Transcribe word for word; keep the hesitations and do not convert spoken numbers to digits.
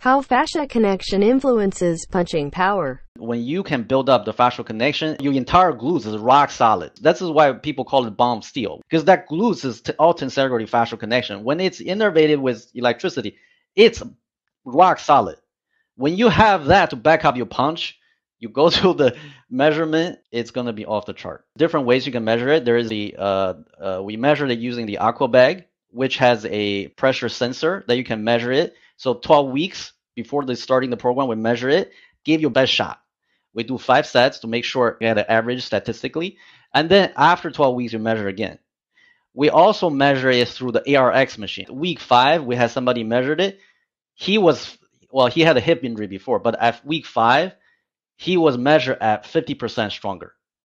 How fascia connection influences punching power. When you can build up the fascial connection, your entire glutes is rock solid. This is why people call it bomb steel, because that glutes is all tensegrity fascial connection. When it's innervated with electricity, it's rock solid. When you have that to back up your punch, you go to the measurement, it's going to be off the chart. Different ways you can measure it. There is the, uh, uh, we measured it using the Aqua bag, which has a pressure sensor that you can measure it. So twelve weeks before the starting the program, we measure it, give your best shot. We do five sets to make sure you had an average statistically. And then after twelve weeks, you measure again. We also measure it through the A R X machine. Week five, we had somebody measured it. He was, well, he had a hip injury before, but at week five, he was measured at fifty percent stronger.